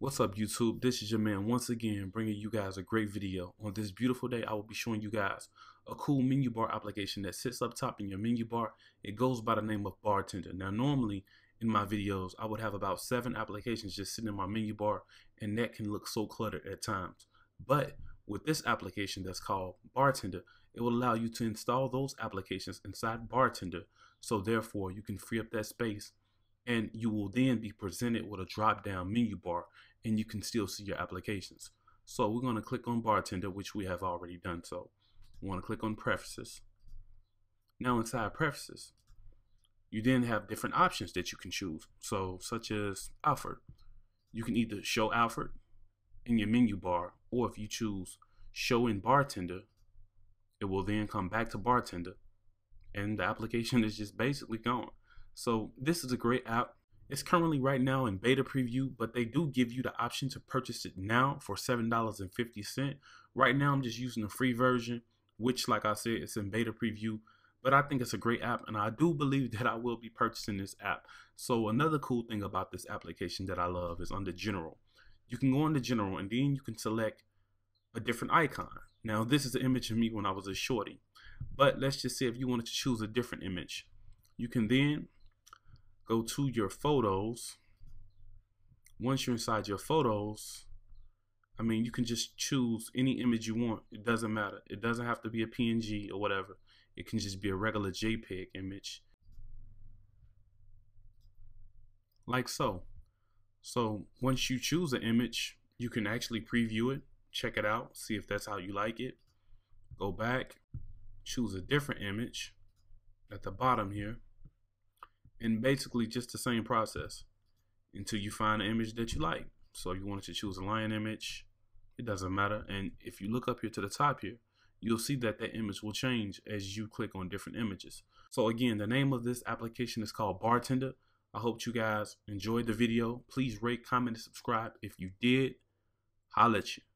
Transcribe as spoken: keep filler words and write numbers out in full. What's up YouTube, this is your man once again, bringing you guys a great video. On this beautiful day, I will be showing you guys a cool menu bar application that sits up top in your menu bar. It goes by the name of Bartender. Now normally in my videos, I would have about seven applications just sitting in my menu bar, and that can look so cluttered at times. But with this application that's called Bartender, it will allow you to install those applications inside Bartender, so therefore you can free up that space and you will then be presented with a drop-down menu bar, and you can still see your applications. So we're going to click on Bartender, which we have already done. So we want to click on Preferences. Now inside Preferences, you then have different options that you can choose. So such as Alfred, you can either show Alfred in your menu bar, or if you choose Show in Bartender, it will then come back to Bartender, and the application is just basically gone. So this is a great app. It's currently right now in beta preview, but they do give you the option to purchase it now for seven dollars and fifty cents. Right now, I'm just using the free version, which, like I said, it's in beta preview, but I think it's a great app, and I do believe that I will be purchasing this app. So another cool thing about this application that I love is under General. You can go into General, and then you can select a different icon. Now, this is the image of me when I was a shorty, but let's just say if you wanted to choose a different image, you can then go to your photos. Once you're inside your photos, I mean, you can just choose any image you want. It doesn't matter. It doesn't have to be a P N G or whatever. It can just be a regular JPEG image, like so. So once you choose an image, you can actually preview it, check it out, see if that's how you like it. Go back, choose a different image at the bottom here, and basically just the same process until you find an image that you like. So you wanted to choose a lion image, it doesn't matter. And if you look up here to the top here, you'll see that that image will change as you click on different images. So again, the name of this application is called Bartender. I hope you guys enjoyed the video. Please rate, comment, and subscribe. If you did, holla at you.